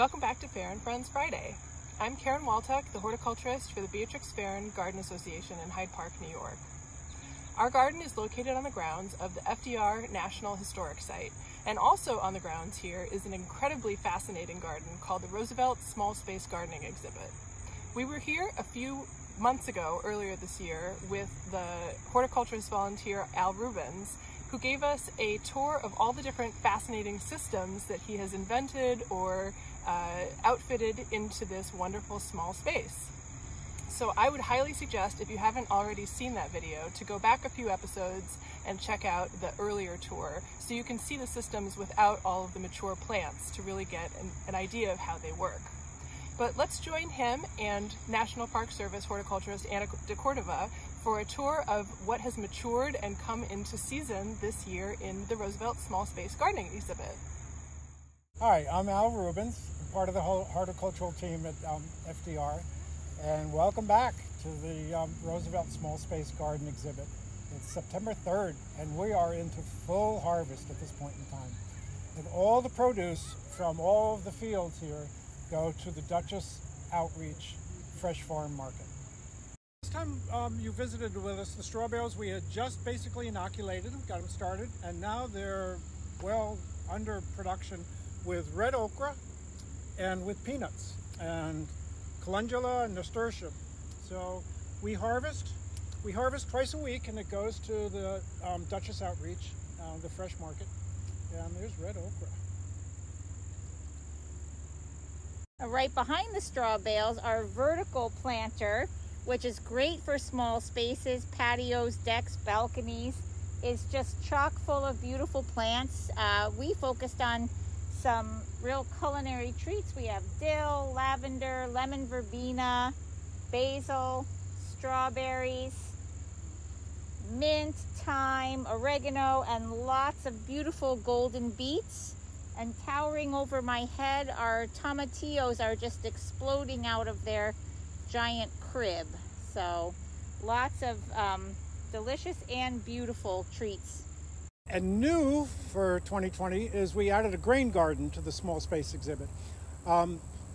Welcome back to Farrand Friends Friday. I'm Karen Waltuck, the horticulturist for the Beatrix Farrand Garden Association in Hyde Park, New York. Our garden is located on the grounds of the FDR National Historic Site, and also on the grounds here is an incredibly fascinating garden called the Roosevelt Small Space Gardening Exhibit. We were here a few months ago, earlier this year, with the horticulturist volunteer Al Rubens, who gave us a tour of all the different fascinating systems that he has invented or outfitted into this wonderful small space. So I would highly suggest, if you haven't already seen that video, to go back a few episodes and check out the earlier tour so you can see the systems without all of the mature plants to really get an idea of how they work. But let's join him and National Park Service horticulturist Anna de Cordova for a tour of what has matured and come into season this year in the Roosevelt Small Space Gardening Exhibit. Hi, I'm Al Rubens, part of the horticultural team at FDR, and welcome back to the Roosevelt Small Space Garden Exhibit. It's September 3rd, and we are into full harvest at this point in time. And all the produce from all of the fields here go to the Dutchess Outreach Fresh Farm Market. Last time you visited with us, the strawberries we had just basically inoculated, got them started, and now they're well under production with red okra and with peanuts and calendula and nasturtium. So we harvest twice a week, and it goes to the Dutchess Outreach, the fresh market, and there's red okra. Right behind the straw bales, our vertical planter, which is great for small spaces, patios, decks, balconies, is just chock full of beautiful plants. We focused on some real culinary treats. We have dill, lavender, lemon verbena, basil, strawberries, mint, thyme, oregano, and lots of beautiful golden beets. And towering over my head, our tomatillos are just exploding out of their giant crib. So lots of delicious and beautiful treats. And new for 2020 is we added a grain garden to the small space exhibit.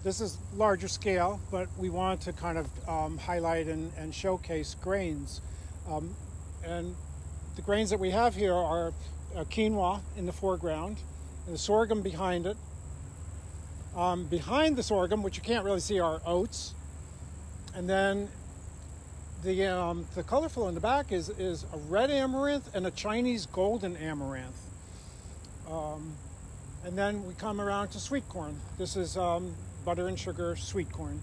This is larger scale, but we want to kind of highlight and showcase grains. And the grains that we have here are quinoa in the foreground, and the sorghum behind it. Behind the sorghum, which you can't really see, are oats. And then the colorful in the back is a red amaranth and a Chinese golden amaranth. And then we come around to sweet corn. This is butter and sugar sweet corn.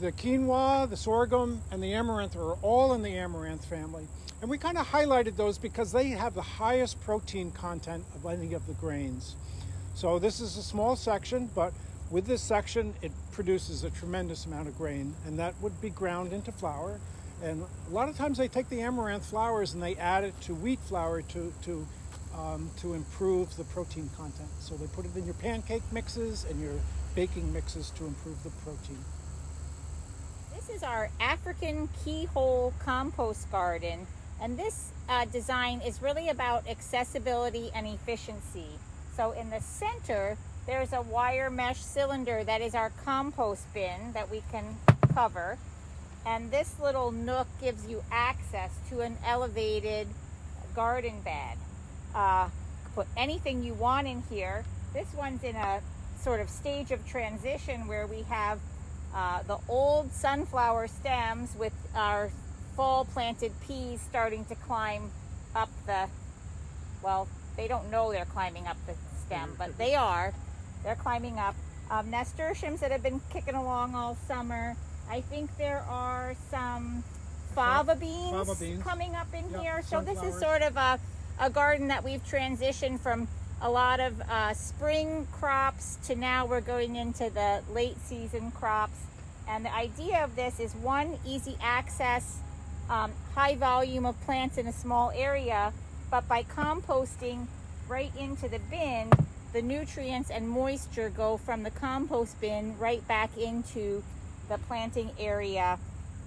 The quinoa, the sorghum, and the amaranth are all in the amaranth family. And we kind of highlighted those because they have the highest protein content of any of the grains. So this is a small section, but with this section, it produces a tremendous amount of grain, and that would be ground into flour. And a lot of times they take the amaranth flours and they add it to wheat flour to improve the protein content. So they put it in your pancake mixes and your baking mixes to improve the protein. This is our African keyhole compost garden. And this design is really about accessibility and efficiency. So in the center, there's a wire mesh cylinder that is our compost bin that we can cover. And this little nook gives you access to an elevated garden bed. Put anything you want in here. This one's in a sort of stage of transition where we have the old sunflower stems with our fall planted peas starting to climb up the, well, they don't know they're climbing up the stem, but they are. They're climbing up. Nasturtiums that have been kicking along all summer. I think there are some fava beans coming up in here. So sunflowers. This is sort of a garden that we've transitioned from a lot of spring crops to now we're going into the late season crops. And the idea of this is one, easy access, high volume of plants in a small area, but by composting right into the bin, the nutrients and moisture go from the compost bin right back into the planting area,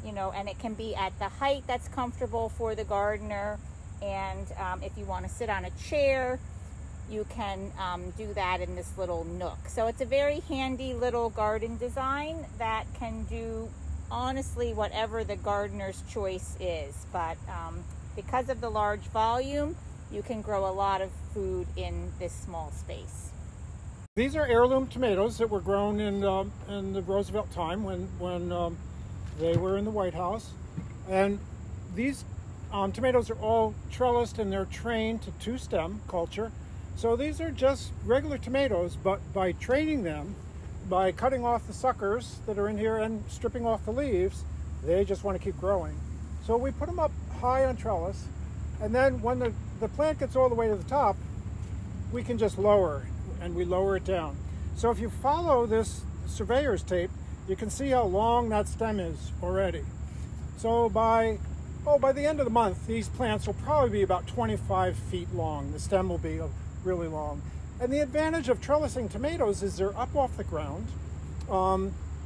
you know, and it can be at the height that's comfortable for the gardener. And if you want to sit on a chair, you can do that in this little nook. So it's a very handy little garden design that can do honestly whatever the gardener's choice is. But because of the large volume, you can grow a lot of food in this small space. These are heirloom tomatoes that were grown in the Roosevelt time when they were in the White House. And these tomatoes are all trellised and they're trained to two-stem culture. So these are just regular tomatoes, but by training them, by cutting off the suckers that are in here and stripping off the leaves, they just want to keep growing. So we put them up high on trellis, and then when the plant gets all the way to the top, we can just lower, and we lower it down. So if you follow this surveyor's tape, you can see how long that stem is already. So by the end of the month, these plants will probably be about 25 feet long. The stem will be really long. And the advantage of trellising tomatoes is they're up off the ground.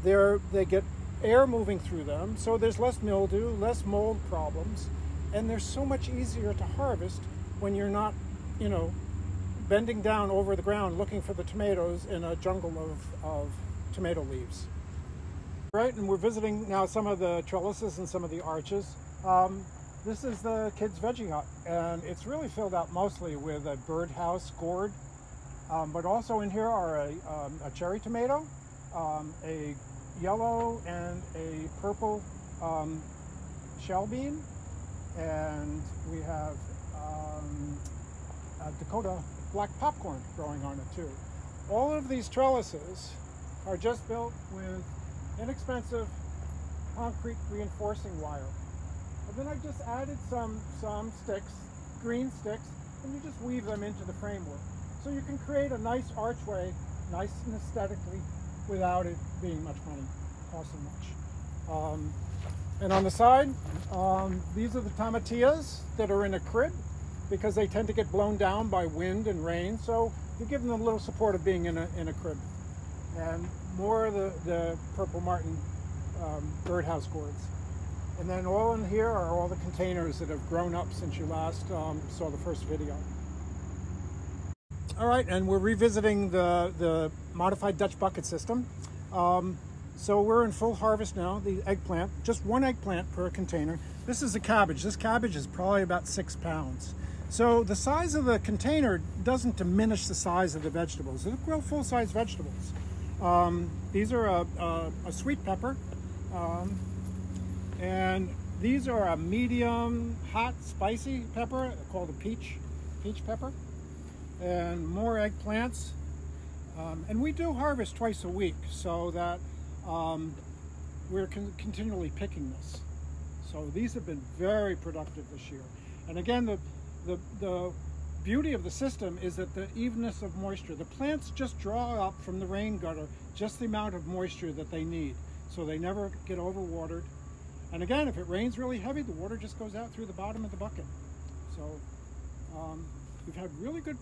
They get air moving through them, so there's less mildew, less mold problems, and they're so much easier to harvest when you're not, you know, bending down over the ground looking for the tomatoes in a jungle of tomato leaves. Right, and we're visiting now some of the trellises and some of the arches. This is the kids' veggie hut, and it's really filled out mostly with a birdhouse gourd, but also in here are a cherry tomato, a yellow and a purple shell bean, and we have a Dakota black popcorn growing on it too. All of these trellises are just built with inexpensive concrete reinforcing wire. And then I just added some sticks, green sticks, and you just weave them into the framework. So you can create a nice archway, nice and aesthetically, without it being much money, costing much. And on the side, these are the tomatillas that are in a crib because they tend to get blown down by wind and rain. So you give them a little support of being in a crib. And more of the Purple Martin birdhouse gourds. And then all in here are all the containers that have grown up since you last saw the first video. All right, and we're revisiting the modified Dutch bucket system. So we're in full harvest now, the eggplant, just one eggplant per container. This is a cabbage. This cabbage is probably about 6 pounds. So the size of the container doesn't diminish the size of the vegetables. They'll grow full-size vegetables. These are a sweet pepper. And these are a medium, hot, spicy pepper called a peach pepper. And more eggplants. And we do harvest twice a week, so that we're continually picking this. So these have been very productive this year. And again, the beauty of the system is that the evenness of moisture. The plants just draw up from the rain gutter just the amount of moisture that they need. So they never get overwatered. And again, if it rains really heavy, the water just goes out through the bottom of the bucket. So we've had really good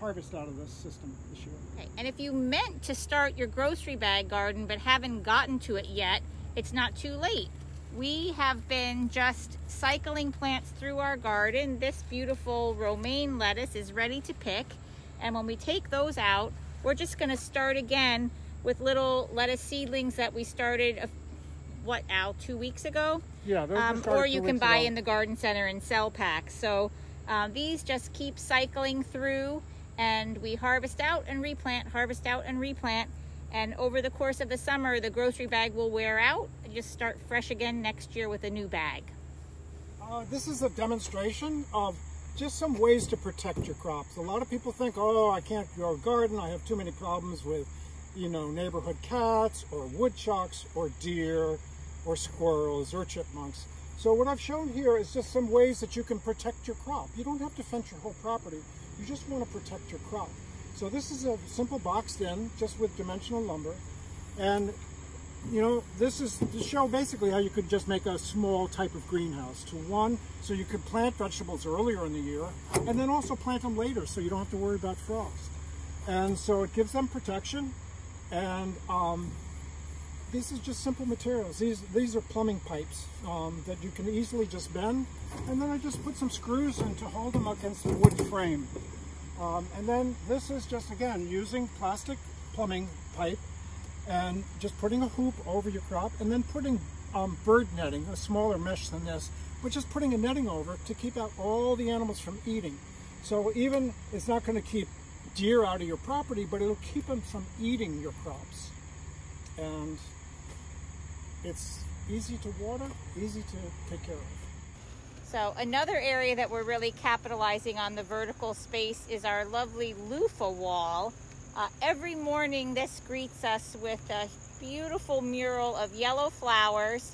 harvest out of this system this year. Okay. And if you meant to start your grocery bag garden but haven't gotten to it yet, it's not too late. We have been just cycling plants through our garden. This beautiful romaine lettuce is ready to pick. And when we take those out, we're just gonna start again with little lettuce seedlings that we started, 2 weeks ago? Yeah, those or you can buy in the garden center and sell packs. So these just keep cycling through, and we harvest out and replant, harvest out and replant. And over the course of the summer, the grocery bag will wear out. Just start fresh again next year with a new bag. This is a demonstration of just some ways to protect your crops. A lot of people think, oh, I can't grow a garden. I have too many problems with, you know, neighborhood cats or woodchucks or deer or squirrels or chipmunks. So what I've shown here is just some ways that you can protect your crop. You don't have to fence your whole property. You just want to protect your crop. So this is a simple boxed in, just with dimensional lumber. And, you know, this is to show basically how you could just make a small type of greenhouse to one, so you could plant vegetables earlier in the year, and then also plant them later so you don't have to worry about frost. And so it gives them protection. And this is just simple materials. These are plumbing pipes that you can easily just bend. And then I just put some screws in to hold them against the wood frame. And then this is just, again, using plastic plumbing pipe and just putting a hoop over your crop, and then putting bird netting, a smaller mesh than this, but just putting a netting over to keep out all the animals from eating. So even, it's not going to keep deer out of your property, but it'll keep them from eating your crops. And it's easy to water, easy to take care of. So another area that we're really capitalizing on the vertical space is our lovely loofah wall. Every morning this greets us with a beautiful mural of yellow flowers.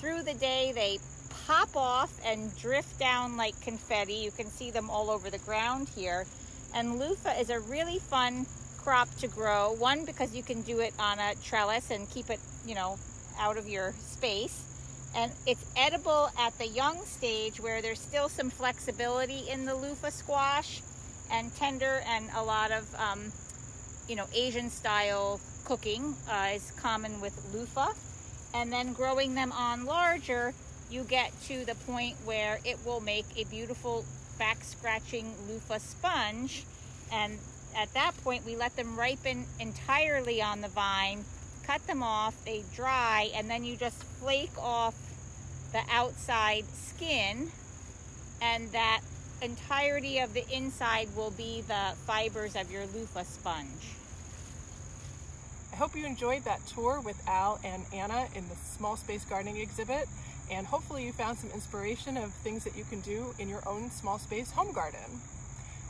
Through the day they pop off and drift down like confetti. You can see them all over the ground here. And loofah is a really fun crop to grow. One, because you can do it on a trellis and keep it, you know, out of your space. And it's edible at the young stage, where there's still some flexibility in the loofah squash, and tender, and a lot of, you know, Asian style cooking is common with loofah. And then growing them on larger, you get to the point where it will make a beautiful back scratching loofah sponge. And at that point, we let them ripen entirely on the vine, cut them off, they dry, and then you just flake off the outside skin, and that entirety of the inside will be the fibers of your loofah sponge. I hope you enjoyed that tour with Al and Anna in the Small Space Gardening exhibit, and hopefully you found some inspiration of things that you can do in your own small space home garden.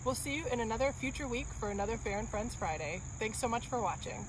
We'll see you in another future week for another Farrand Friends Friday. Thanks so much for watching.